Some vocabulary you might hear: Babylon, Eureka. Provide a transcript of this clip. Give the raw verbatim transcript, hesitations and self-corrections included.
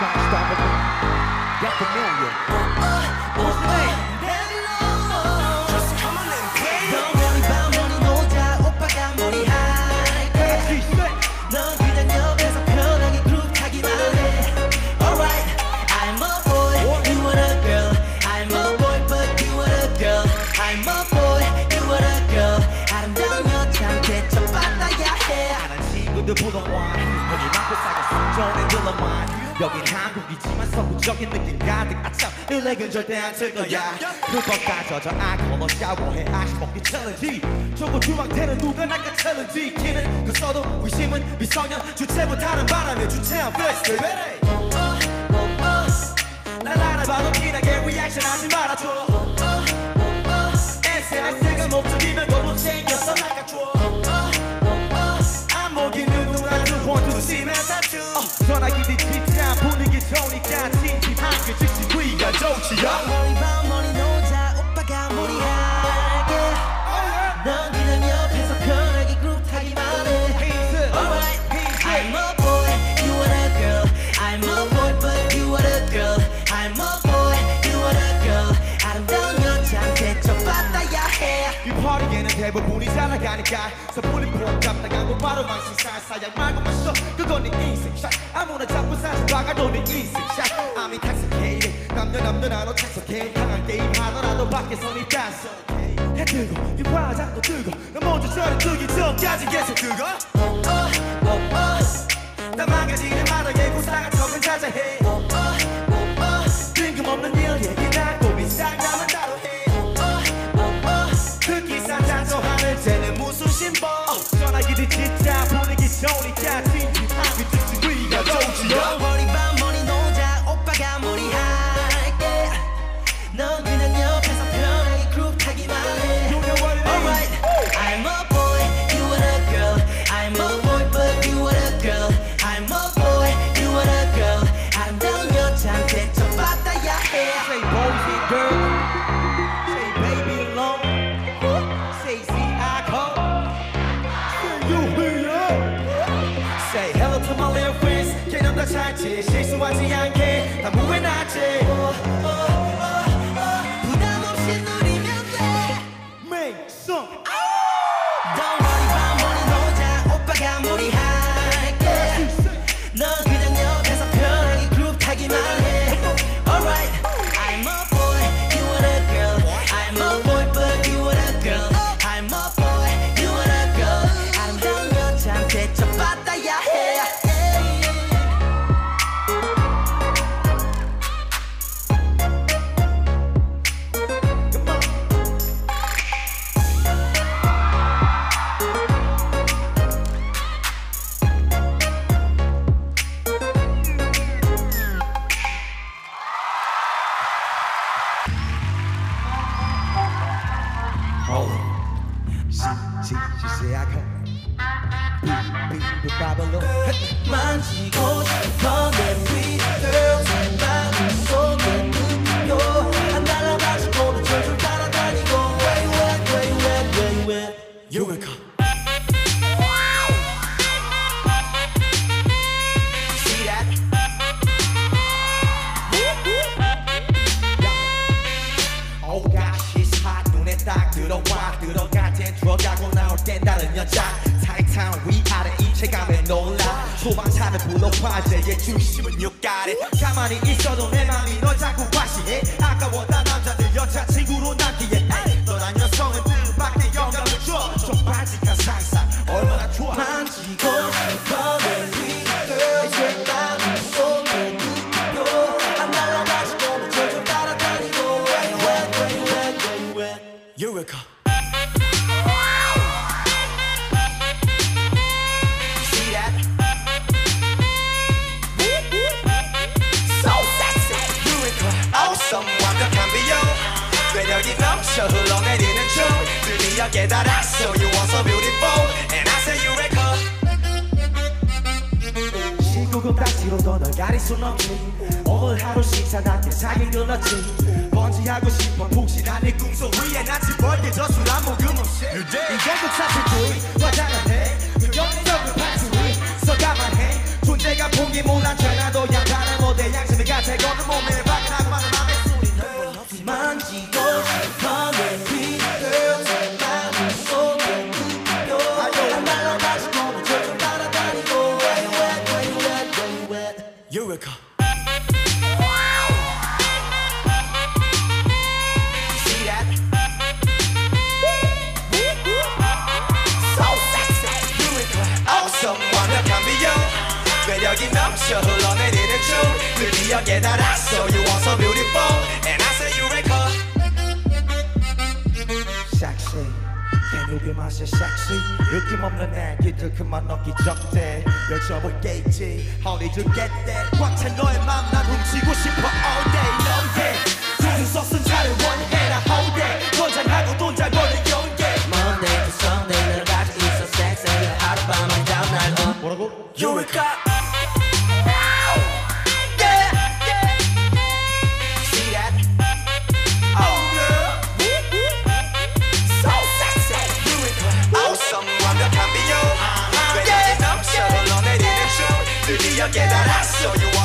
stop, stop it. Y'all familiar. What's the name? Babylon. Just come on and play. Don't worry about money, 모자, 오빠가 머리 할게. 넌 그냥 옆에서 편하게 그룹하기만 해. Alright, I'm a boy, you want a girl. I'm a boy, but you want a girl. I'm a boy, you want a girl. 아름다운 여자는 개척 받아야 해. 아는 친구들 부러워. 전에 들어만 여긴 한국이지만 서구적인 느낌 가득 아참 일렉은 절대 안 틀 거야 그것과 젖어 알코올로 샤워해 아시 먹기 챌린지 저거 주황태는 누가 날까 챌린지 키는 그 써도 의심은 미성년 주체 못하는 바람에 주체한 플렉스 날 알아봐도 기나게 리액션 하지 말아줘 인생의 새가 멈추기면 거북 챙겼어 낚아줘 전화기 뒤집자 분위기 좋으니까 찜찜하게 즉시 귀가 좋지요 머리밤 머리 노자 오빠가 머리하게 넌 그냥 옆에서 편하게 그룹하기만 해 Alright, I'm a boy, you want a girl I'm a boy, but you want a girl I'm a boy, you want a girl 아름다운 여자한테 접받아야 해 이 파티에는 대부분이 살아가니까 섣불리 포함 잡다가 곧바로 망신 살 사양 말고 마셔 그건 네 인생샷 아무나 잡고 사진 박아도 네 인생샷 I'm intoxicated 남녀 남녀 나눠 착석해 강한 게임 하더라도 밖에서 네 딴소 해 뜨고 네 화장도 뜨고 난 먼저 저를 뜨기 전까지 계속 뜨거 oh oh oh oh 나 망가지는 마당에 고사가 적은 자자해 oh oh oh oh 뜬금없는 일 얘기나 또 비상담은 따로 해 쟤는 무슨 심보 전화기 뒤집자 분위기 좋으니까 찜찜하게 즉시 귀가 좋지요 머리밤 머리 노자 오빠가 머리할게 넌 그냥 옆에서 편하게 그룹하기만 해 Alright, I'm a boy, you want a girl I'm a boy, but you want a girl I'm a boy, you want a girl 아름다운 여자한테 접받아야 해 Say boys and girls Say baby alone Say see Say hello to my little friends 걔는 다 잘지 실수하지 않게 다 무해나지 부담 없이 누리면 돼 Make some Don't worry about 머리 노자 오빠가 머리할게 넌 그냥 옆에서 편하게 그룹하기만 해 Alright I'm a boy you want a girl I'm a boy but you want a girl I'm a boy you want a girl 아름다운 여자한테 접받아 만지고 싶어 내 위를 내 마음속에 눈물로 안 날아가지고는 절절 따라다니고 Way way way way way You will come See that? Oh gosh it's hot 눈에 딱 들어와 들어갈 땐 들어가고 나올 땐 다른 여자 타이탄 위아래 입체감에 놀라 소방차를 불러 화제의 중심은 You got it 가만히 있어도 내 맘이 널 자꾸 과시해 아까웠다 남자들 여자친구로 남기에 떠난 여성은 뜻밖의 영감을 줘 저 바지가 상상 얼마나 좋아 만지고 싶어 내 위를 이제 마음속에 눈물로 안 날아가시고는 절절 따라다니고 Way way way way way You will come 매력이 넘쳐 흘러내리는 중 드디어 깨달았어 You are so beautiful And I say you recall 십구 금 딱지로 더 널 가릴 순 없지 오늘 하루씩 사납게 사긴 끊었지 번지하고 싶어 푹신한 내 꿈속 위에 낯이 벌게져 술 한 모금 없이 인간극 사실주의 화장한 해 그 영적인 파티 위 써가만 해 존재가 보기 몰라 죄나 너야 다른 어대야 America. 매력이 넘쳐 흘러내리는 춤 드디어 깨달았어 You are so beautiful And I say Eureka Sexy 대륙의 맛에 sexy 느낌없는 애 기들 그만 넣기 적대 열쳐볼게지 How did you get that 꽉 찬 너의 맘 난 훔치고 싶어 all day long day 자주 썼은 차를 원해 나 whole day 권장하고 돈 잘 버는 연계 Monday to Sunday 늘 가지고 있어 sexy 하룻밤만 다운 날 온 뭐라고? Eureka So you